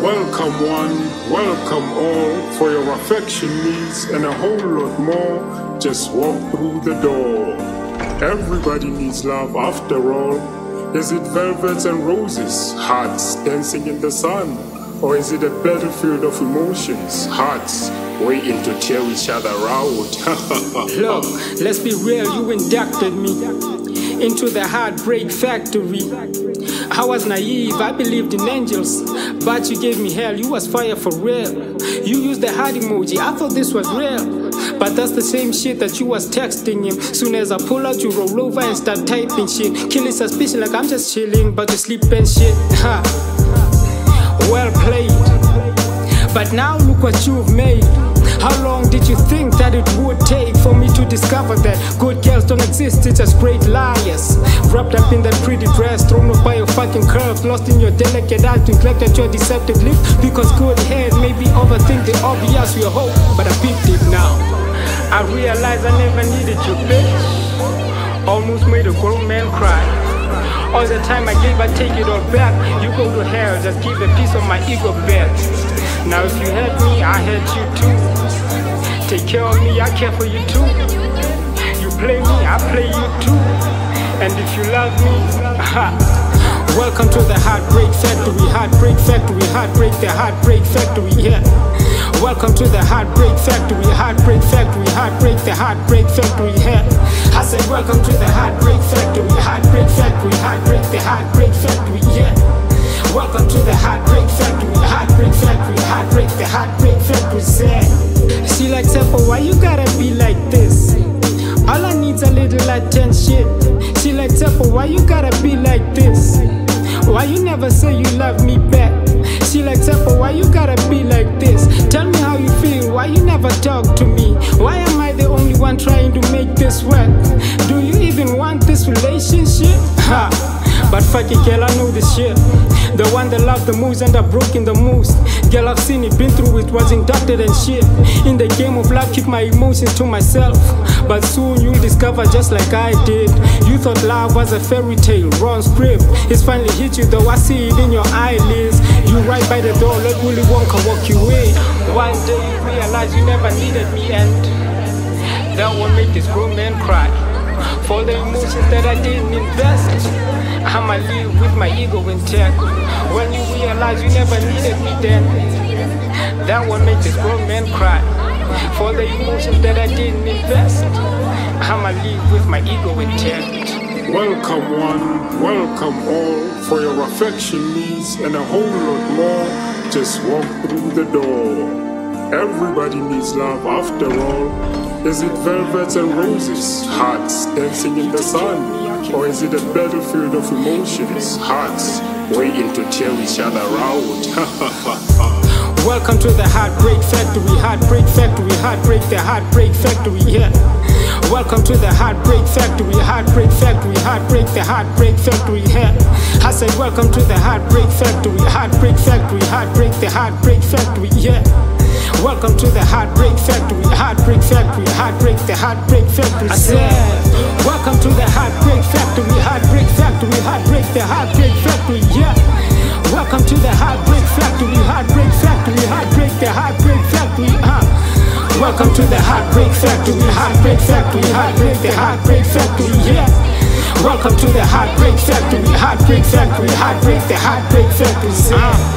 Welcome one, welcome all, for your affection needs and a whole lot more. Just walk through the door. Everybody needs love after all. Is it velvets and roses, hearts dancing in the sun? Or is it a battlefield of emotions, hearts waiting to tear each other out? Look, let's be real, you inducted me into the Heartbreak Factory. I was naive, I believed in angels, but you gave me hell, you was fire for real. You used the heart emoji, I thought this was real, but that's the same shit that you was texting him. Soon as I pull out, you roll over and start typing shit, killing suspicion like I'm just chilling, but you sleep and shit. Ha. Well played, but now look what you've made. How long did you think that it would take for me to discover that good girls don't exist, it's just great liars? Wrapped up in that pretty dress, thrown off by your fucking curves, lost in your delicate eyes, neglected your deceptive lips. Because good head maybe overthink the obvious, your hope, but I peeped it now. I realized I never needed you, bitch. Almost made a grown man cry. All the time I gave, I take it all back. You go to hell, just give a piece of my ego back. Now if you hurt me, I hurt you too. Take care of me, I care for you too. You play me, I play you too. And if you love me, ha. Welcome to the Heartbreak Factory, Heartbreak Factory, Heartbreak, the Heartbreak Factory, yeah. Welcome to the Heartbreak Factory, Heartbreak Factory, Heartbreak, the Heartbreak Factory, yeah. I said welcome to the Heartbreak Factory, Heartbreak Factory, Heartbreak, the Heartbreak Factory, yeah. Welcome to the Heartbreak Factory, Heartbreak Factory, Heartbreak, the Heartbreak Factory, yeah. She like Tsepo, why you gotta be like this? All I need's a little attention. She like Tsepo, why you gotta be like this? Why you never say you love me back? She like Tsepo, why you gotta be like this? Tell me how you feel, why you never talk to me? Why am I the only one trying to make this work? Do you even want this relationship? Ha! But fuck it, girl, I know this shit. The one that loved the most and I broke in the most. Girl, I've seen it, been through it, was inducted and shit. In the game of life, keep my emotions to myself. But soon you'll discover just like I did. You thought love was a fairy tale, wrong script. It's finally hit you though, I see it in your eyelids. You right by the door, let Willy Wonka walk you away. One day you realize you never needed me, and that will make this grown man cry. For the emotions that I didn't invest, I'ma live with my ego intact. When you realize you never needed me then, that will make this grown man cry. For the emotions that I didn't invest, I'ma live with my ego intact. Welcome one, welcome all, for your affection needs and a whole lot more. Just walk through the door. Everybody needs love after all. Is it velvets and roses, hearts dancing in the sun? Or is it a battlefield of emotions, hearts waiting to tear each other out? Welcome to the Heartbreak Factory, Heartbreak Factory, Heartbreak, the Heartbreak Factory, yeah. Welcome to the Heartbreak Factory, Heartbreak Factory, Heartbreak, the Heartbreak Factory, yeah. I said welcome to the Heartbreak Factory, Heartbreak Factory, Heartbreak, the Heartbreak Factory, yeah. Welcome to the Heartbreak Factory, Heartbreak Factory, Heartbreak, the Heartbreak Factory, I said. Welcome to the Heartbreak Factory, Heartbreak Factory, Heartbreak, the Heartbreak Factory, yeah. Welcome to the Heartbreak Factory, Heartbreak Factory, Heartbreak, the Heartbreak Factory, Welcome to the Heartbreak Factory, Heartbreak Factory, Heartbreak, the Heartbreak Factory, yeah. Welcome to the Heartbreak Factory, Heartbreak Factory, Heartbreak, the Heartbreak Factory, yeah.